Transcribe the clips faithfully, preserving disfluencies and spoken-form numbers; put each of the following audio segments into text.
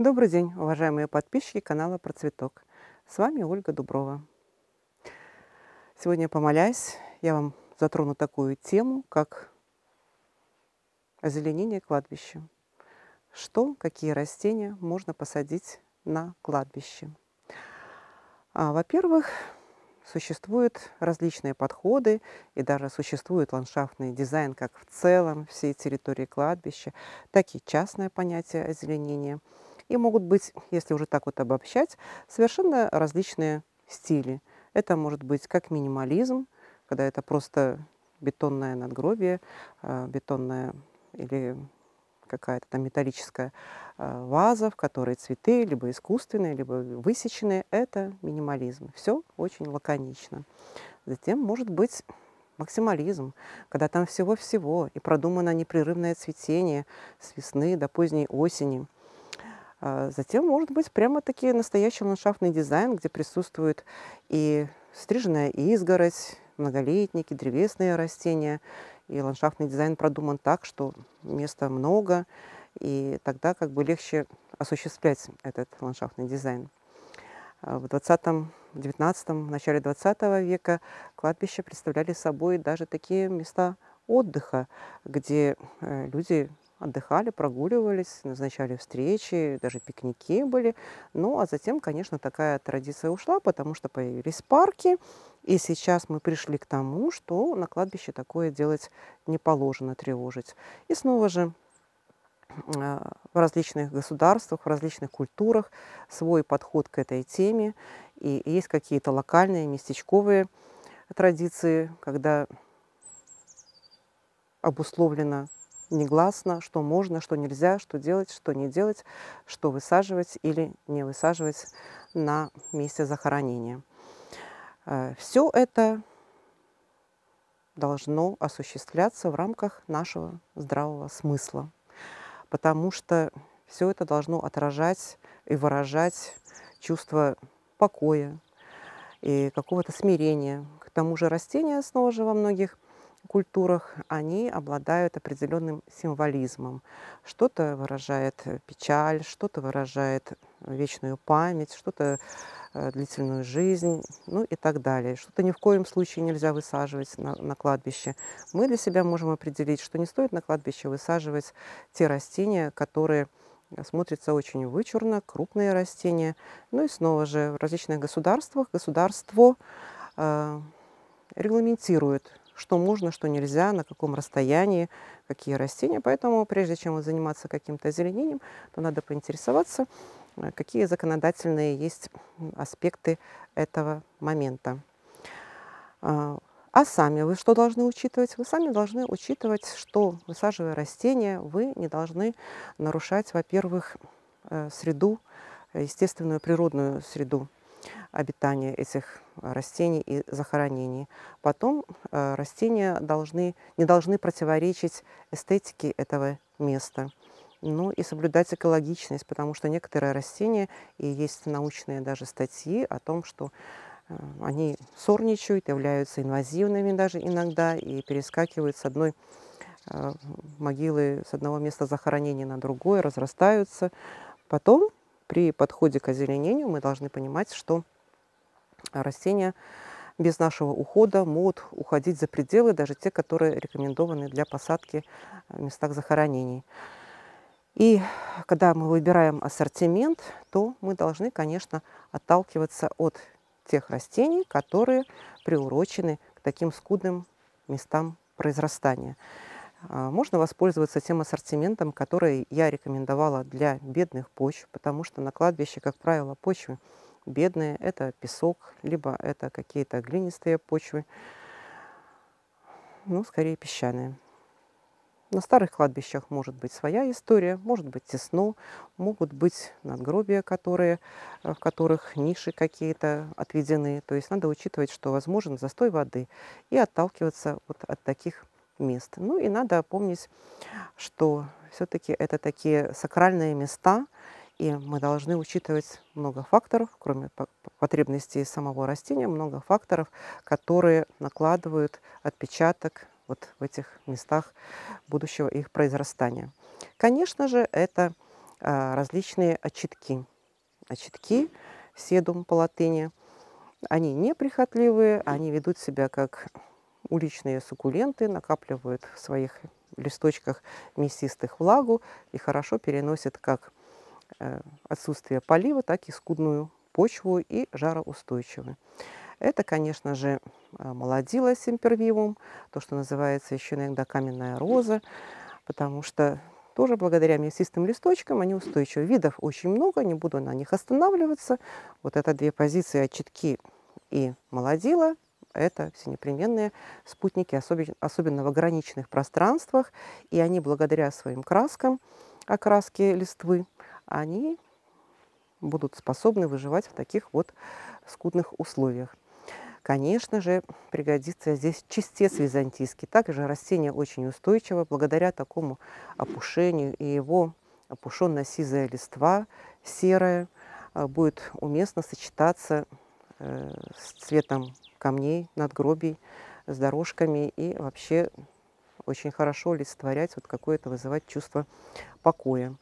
Добрый день, уважаемые подписчики канала Процветок. С вами Ольга Дуброва. Сегодня, помолясь, я вам затрону такую тему, как озеленение кладбища. Что, какие растения можно посадить на кладбище? А, во-первых, существуют различные подходы, и даже существует ландшафтный дизайн как в целом всей территории кладбища, так и частное понятие озеленения. И могут быть, если уже так вот обобщать, совершенно различные стили. Это может быть как минимализм, когда это просто бетонное надгробие, бетонная или какая-то там металлическая ваза, в которой цветы либо искусственные, либо высеченные. Это минимализм. Все очень лаконично. Затем может быть максимализм, когда там всего-всего, и продумано непрерывное цветение с весны до поздней осени. Затем может быть прямо-таки настоящий ландшафтный дизайн, где присутствует и стриженная изгородь, многолетники, древесные растения. И ландшафтный дизайн продуман так, что места много, и тогда как бы легче осуществлять этот ландшафтный дизайн. В двадцатом, девятнадцатом, начале двадцатого века кладбища представляли собой даже такие места отдыха, где люди отдыхали, прогуливались, назначали встречи, даже пикники были. Ну, а затем, конечно, такая традиция ушла, потому что появились парки. И сейчас мы пришли к тому, что на кладбище такое делать не положено, тревожить. И снова же в различных государствах, в различных культурах свой подход к этой теме. И есть какие-то локальные, местечковые традиции, когда обусловлено негласно, что можно, что нельзя, что делать, что не делать, что высаживать или не высаживать на месте захоронения. Все это должно осуществляться в рамках нашего здравого смысла, потому что все это должно отражать и выражать чувство покоя и какого-то смирения. К тому же растения, снова же, во многих культурах они обладают определенным символизмом. Что-то выражает печаль, что-то выражает вечную память, что-то длительную жизнь, ну и так далее. Что-то ни в коем случае нельзя высаживать на, на кладбище. Мы для себя можем определить, что не стоит на кладбище высаживать те растения, которые смотрятся очень вычурно, крупные растения. Ну и снова же в различных государствах государство э, регламентирует, что можно, что нельзя, на каком расстоянии, какие растения. Поэтому, прежде чем заниматься каким-то озеленением, то надо поинтересоваться, какие законодательные есть аспекты этого момента. А сами вы что должны учитывать? Вы сами должны учитывать, что, высаживая растения, вы не должны нарушать, во-первых, среду, естественную природную среду обитания этих растений и захоронений. Потом э, растения должны, не должны противоречить эстетике этого места. Ну и соблюдать экологичность, потому что некоторые растения, и есть научные даже статьи о том, что э, они сорничают, являются инвазивными даже иногда и перескакивают с одной э, могилы, с одного места захоронения на другое, разрастаются. Потом при подходе к озеленению мы должны понимать, что растения без нашего ухода могут уходить за пределы, даже те, которые рекомендованы для посадки в местах захоронений. И когда мы выбираем ассортимент, то мы должны, конечно, отталкиваться от тех растений, которые приурочены к таким скудным местам произрастания. Можно воспользоваться тем ассортиментом, который я рекомендовала для бедных почв, потому что на кладбище, как правило, почвы бедные. Это песок, либо это какие-то глинистые почвы, ну, скорее песчаные. На старых кладбищах может быть своя история, может быть тесно, могут быть надгробия, которые, в которых ниши какие-то отведены. То есть надо учитывать, что возможен застой воды, и отталкиваться вот от таких мест. Ну и надо помнить, что все-таки это такие сакральные места, и мы должны учитывать много факторов, кроме потребностей самого растения, много факторов, которые накладывают отпечаток вот в этих местах будущего их произрастания. Конечно же, это различные очитки. Очитки, седум по латыни, они неприхотливые, они ведут себя как уличные суккуленты, накапливают в своих листочках мясистых влагу и хорошо переносят как отсутствие полива, так и скудную почву и жароустойчивы. Это, конечно же, молодила симпервивум, то, что называется еще иногда каменная роза, потому что тоже благодаря мясистым листочкам они устойчивы. Видов очень много, не буду на них останавливаться. Вот это две позиции, очитки и молодила, это все непременные спутники, особенно в ограниченных пространствах. И они благодаря своим краскам, окраске листвы, они будут способны выживать в таких вот скудных условиях. Конечно же, пригодится здесь чистец византийский. Также растение очень устойчиво благодаря такому опушению, и его опушенно-сизая листва, серая, будет уместно сочетаться с цветом камней, надгробий, с дорожками, и вообще очень хорошо олицетворять, вот какое-то вызывать чувство покоя.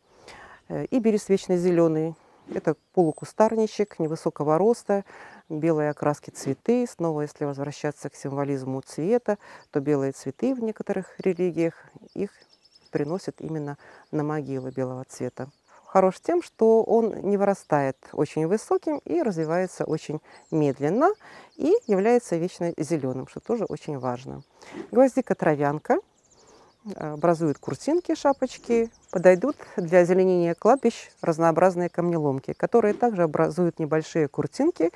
Иберис вечнозеленый. Это полукустарничек невысокого роста, белые окраски цветы. Снова, если возвращаться к символизму цвета, то белые цветы в некоторых религиях их приносят именно на могилы белого цвета. Хорош тем, что он не вырастает очень высоким и развивается очень медленно и является вечно зеленым, что тоже очень важно. Гвоздика травянка. Образуют куртинки, шапочки, подойдут для озеленения кладбищ разнообразные камнеломки, которые также образуют небольшие куртинки,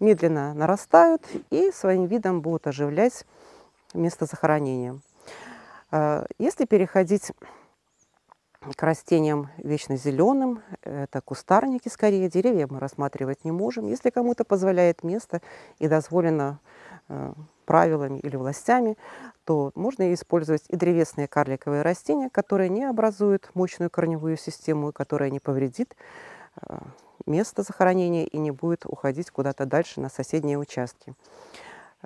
медленно нарастают и своим видом будут оживлять место захоронения. Если переходить к растениям вечно зеленым, это кустарники, скорее деревья мы рассматривать не можем. Если кому-то позволяет место и дозволено правилами или властями, то можно использовать и древесные карликовые растения, которые не образуют мощную корневую систему, которая не повредит место захоронения и не будет уходить куда-то дальше на соседние участки.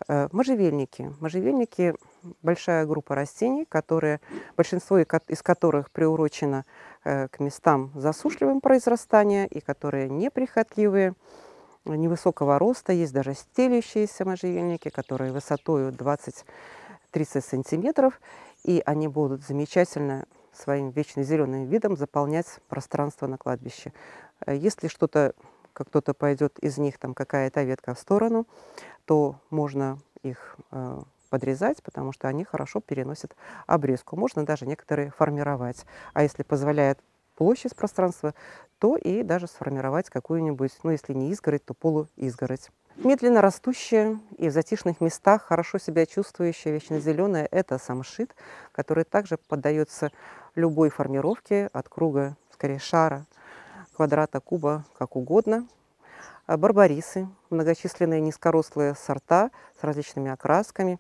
Можжевельники. Можжевельники – большая группа растений, которые, большинство из которых приурочено к местам засушливым произрастания и которые неприхотливые, невысокого роста. Есть даже стелющиеся можжевельники, которые высотою двадцать-тридцать сантиметров, и они будут замечательно своим вечно зеленым видом заполнять пространство на кладбище. Если что-то, как кто-то пойдет из них, там какая-то ветка в сторону, то можно их э, подрезать, потому что они хорошо переносят обрезку. Можно даже некоторые формировать. А если позволяет площадь пространства, то и даже сформировать какую-нибудь, ну если не изгородь, то полуизгородь. Медленно растущая и в затишных местах хорошо себя чувствующая вечнозеленая – это самшит, который также поддается любой формировке от круга, скорее шара, квадрата, куба, как угодно. Барбарисы – многочисленные низкорослые сорта с различными окрасками,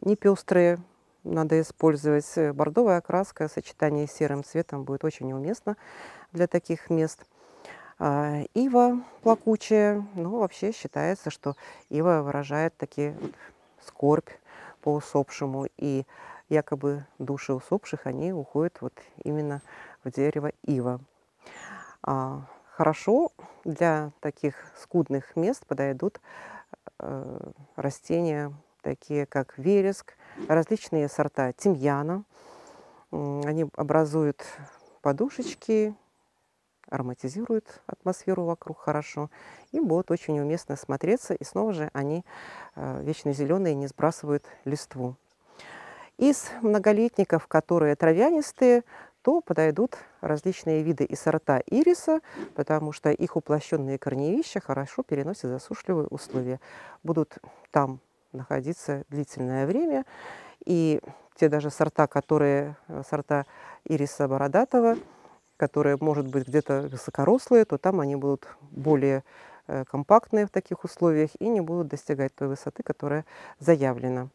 не пестрые. Надо использовать бордовая окраска, сочетание с серым цветом будет очень уместно для таких мест. Ива плакучая, ну вообще считается, что ива выражает такие вот скорбь по усопшему, и якобы души усопших, они уходят вот именно в дерево ива. Хорошо для таких скудных мест подойдут растения, такие как вереск, различные сорта тимьяна. Они образуют подушечки, ароматизируют атмосферу вокруг хорошо и будут очень уместно смотреться. И снова же они вечно зеленые, не сбрасывают листву. Из многолетников, которые травянистые, то подойдут различные виды и сорта ириса, потому что их уплощенные корневища хорошо переносят засушливые условия. Будут там находиться длительное время, и те даже сорта, которые сорта ириса бородатого, которые, может быть, где-то высокорослые, то там они будут более компактные в таких условиях и не будут достигать той высоты, которая заявлена.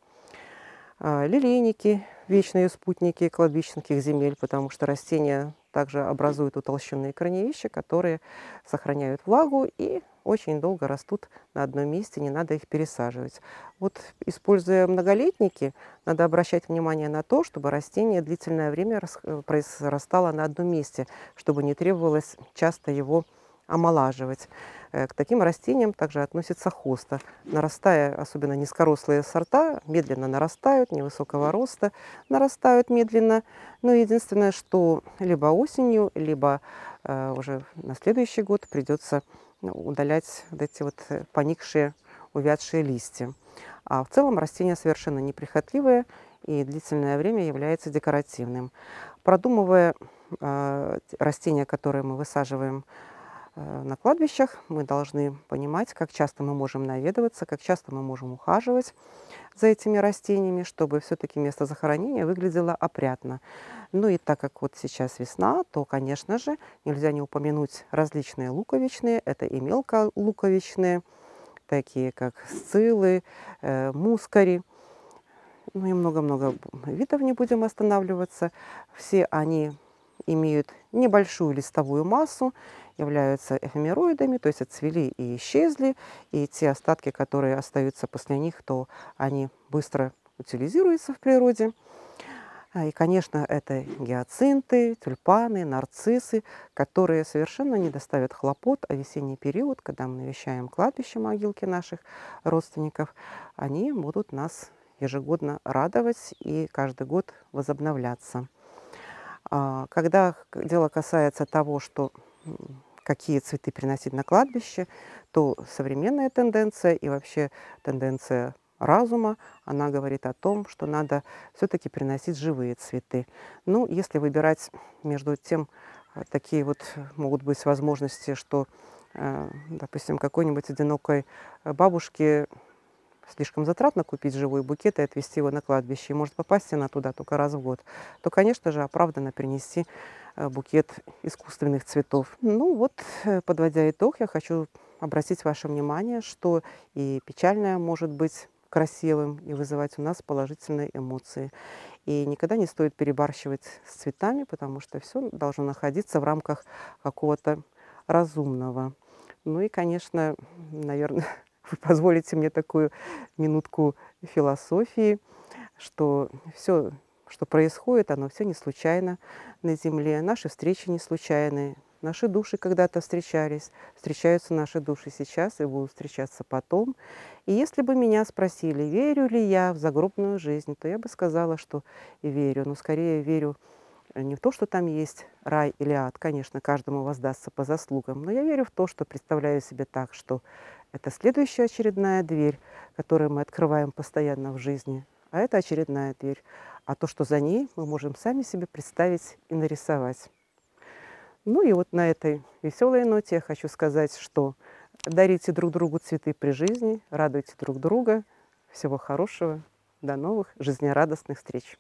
Лилейники, вечные спутники кладбищенских земель, потому что растения также образуют утолщенные корневища, которые сохраняют влагу и очень долго растут на одном месте, не надо их пересаживать. Вот, используя многолетники, надо обращать внимание на то, чтобы растение длительное время произрастало на одном месте, чтобы не требовалось часто его омолаживать. К таким растениям также относится хоста. Нарастая, особенно низкорослые сорта, медленно нарастают, невысокого роста, нарастают медленно. Но единственное, что либо осенью, либо э, уже на следующий год придется удалять вот эти вот поникшие, увядшие листья. А в целом растение совершенно неприхотливое и длительное время является декоративным. Продумывая э, растения, которые мы высаживаем на кладбищах, мы должны понимать, как часто мы можем наведываться, как часто мы можем ухаживать за этими растениями, чтобы все-таки место захоронения выглядело опрятно. Ну и так как вот сейчас весна, то, конечно же, нельзя не упомянуть различные луковичные, это и мелколуковичные, такие как сциллы, э, мускари, ну и много-много видов, не будем останавливаться. Все они имеют небольшую листовую массу, являются эфемероидами, то есть отцвели и исчезли, и те остатки, которые остаются после них, то они быстро утилизируются в природе. И, конечно, это гиацинты, тюльпаны, нарциссы, которые совершенно не доставят хлопот, а весенний период, когда мы навещаем кладбище, могилки наших родственников, они будут нас ежегодно радовать и каждый год возобновляться. Когда дело касается того, что какие цветы приносить на кладбище, то современная тенденция и вообще тенденция разума, она говорит о том, что надо все-таки приносить живые цветы. Ну, если выбирать между тем, такие вот могут быть возможности, что, допустим, какой-нибудь одинокой бабушке слишком затратно купить живой букет и отвезти его на кладбище, и может попасть она туда только раз в год, то, конечно же, оправданно принести букет искусственных цветов. Ну вот, подводя итог, я хочу обратить ваше внимание, что и печальное может быть красивым и вызывать у нас положительные эмоции. И никогда не стоит перебарщивать с цветами, потому что все должно находиться в рамках какого-то разумного. Ну и, конечно, наверное, вы позволите мне такую минутку философии, что все, что происходит, оно все не случайно на земле. Наши встречи не случайны. Наши души когда-то встречались. Встречаются наши души сейчас и будут встречаться потом. И если бы меня спросили, верю ли я в загробную жизнь, то я бы сказала, что верю. Но скорее верю не в то, что там есть рай или ад. Конечно, каждому воздастся по заслугам. Но я верю в то, что представляю себе так, что это следующая очередная дверь, которую мы открываем постоянно в жизни. А это очередная дверь. А то, что за ней, мы можем сами себе представить и нарисовать. Ну и вот на этой веселой ноте я хочу сказать, что дарите друг другу цветы при жизни, радуйте друг друга. Всего хорошего. До новых жизнерадостных встреч.